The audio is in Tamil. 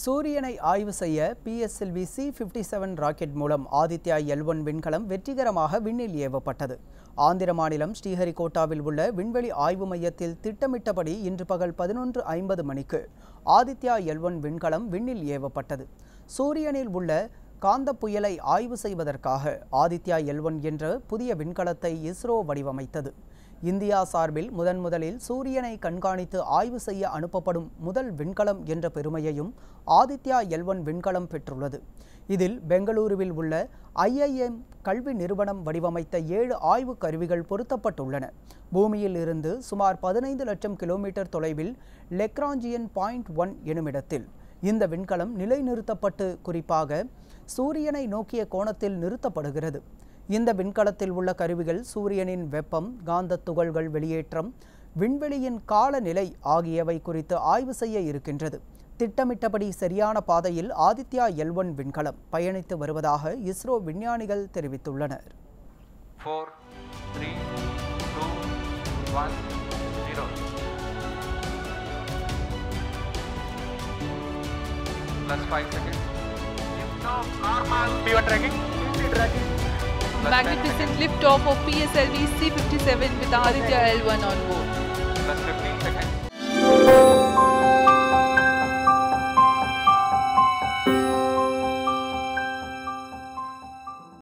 சூரியனை ஆய்வு செய்ய PSLV C57 ராக்கெட் மூலம் ஆதித்யா L1 விண்கலம் வெற்றிகரமாக விண்ணில் ஏவப்பட்டது. ஆந்திர மாநிலம் ஸ்ரீஹரிகோட்டாவில் உள்ள விண்வெளி ஆய்வு மையத்தில் திட்டமிட்டபடி இன்று பகல் 11:50 மணிக்கு ஆதித்யா L1 விண்கலம் விண்ணில் ஏவப்பட்டது. சூரியனில் உள்ள காந்த புயலை ஆய்வு செய்வதற்காக ஆதித்யா L1 என்ற புதிய விண்கலத்தை ISRO வடிவமைத்தது. இந்தியா சார்பில் முதன்முதலில் சூரியனை கண்காணித்து ஆய்வு செய்ய அனுப்பப்படும் முதல் விண்கலம் என்ற பெருமையையும் ஆதித்யா L1 விண்கலம் பெற்றுள்ளது. இதில் பெங்களூருவில் உள்ள IIM கல்வி நிறுவனம் வடிவமைத்த 7 ஆய்வு கருவிகள் பொருத்தப்பட்டுள்ளன. பூமியில் இருந்து சுமார் 15 லட்சம் கிலோமீட்டர் தொலைவில் லெக்ராஞ்சியன் 0.1 எனுமிடத்தில் இந்த விண்கலம் நிலைநிறுத்தப்பட்டு குறிப்பாக சூரியனை நோக்கிய கோணத்தில் நிறுத்தப்படுகிறது. இந்த விண்கலத்தில் உள்ள கருவிகள் சூரியனின் வெப்பம், காந்த துகள்கள் வெளியேற்றம், விண்வெளியின் காலநிலை ஆகியவை குறித்து ஆய்வு செய்ய இருக்கின்றது. திட்டமிட்டபடி சரியான பாதையில் ஆதித்யா L1 விண்கலம் பயணித்து வருவதாக ISRO விஞ்ஞானிகள் தெரிவித்துள்ளனர். 4, 3, 2, 1, 0. Magnificent liftoff of PSLV C57 with Aditya L1 on board.